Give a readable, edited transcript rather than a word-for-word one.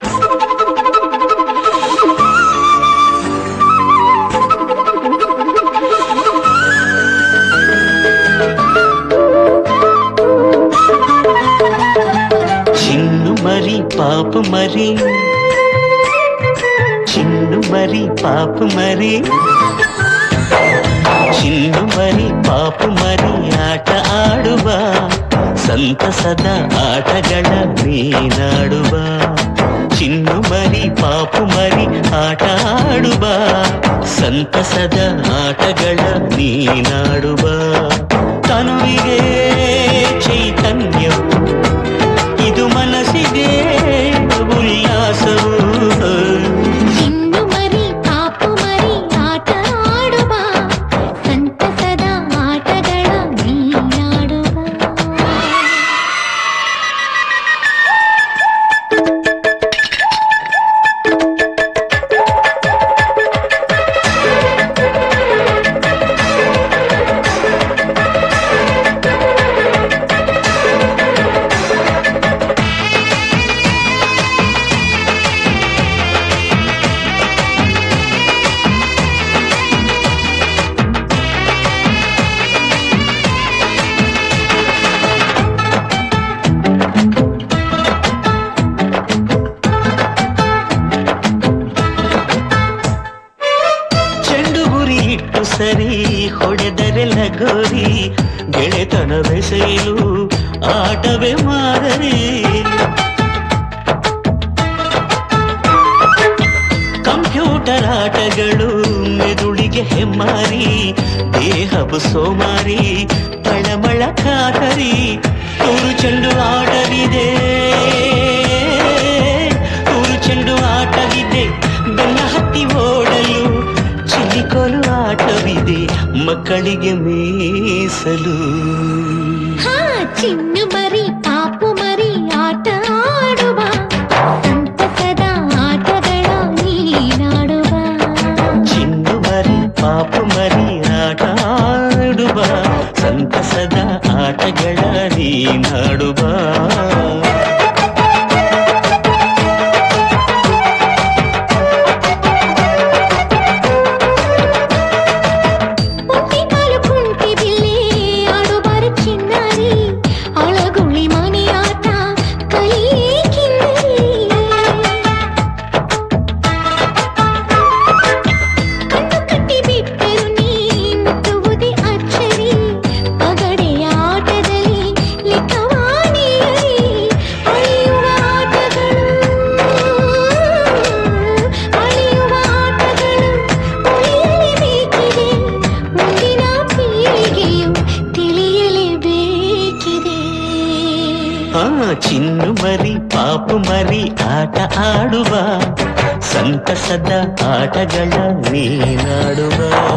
चिन्नु मरी पाप मरी, चिन्नु मरी पाप मरी, चिन्नु मरी पाप मरी आट आडुव संतसद आटगळ नीनाडुव। चिन्नु मरी पाಪು ಮರಿ ಆಟ ಆಡುವ ಸಂತಸದ ಆಟಗಳ ನೀನಾಡುವ. ತನುವಿಗೆ ಚೈತನ್ಯವು ಇದು ಮನಸ್ಸಿಗೆ ಉಲ್ಲಾಸವು. ಚಿನ್ನು ಮರಿ ಪಾಪು ಮರಿ ಆಟ ಆಡುವ ಸಂತಸದ ಆಟಗಳ ನೀನಾಡುವ. ಸರಿ ಹೊಡೆದರೆ ಲಗೋರಿ, ಗೆಳೆತನವೇ ಸೇಲು ಆಟವೇ ಮಾದರಿ. ಕಂಪ್ಯೂಟರ್ ಆಟಗಳು ಮೆದುಳಿಗೆ ಹೆಮ್ಮಾರಿ, ದೇಹವು ಸೋಮಾರಿ ತಳಮಳ ಕಾಕರಿ. ತೂರು ಚೆಂಡು ಆಟವಿದೆ, ತೂರು ಚೆಂಡು ಆಟವಿದೆ, ಬೆನ್ನ ಹತ್ತಿ ಓಡಲು ಚಿಲಿಕೊಲು ಆಟವಿದೆ ಮಕ್ಕಳಿಗೆ ಮೀಸಲು. ಚಿನ್ನು ಮರಿ ಪಾಪು ಮರಿ ಆಟ ಆಡುವ ಸಂತಸದ ಆಟಗಳ ನೀನಾಡುವ. ಚಿನ್ನು ಮರಿ ಪಾಪು ಮರಿ ಆಟ ಆಡುವ ಸಂತಸದ ಆಟಗಳ ನೀನಾಡುವ. ಚಿನ್ನು ಮರಿ ಪಾಪು ಮರಿ ಆಟ ಆಡುವ ಸಂತಸದ ಆಟಗಳ ನೀನಾಡುವ.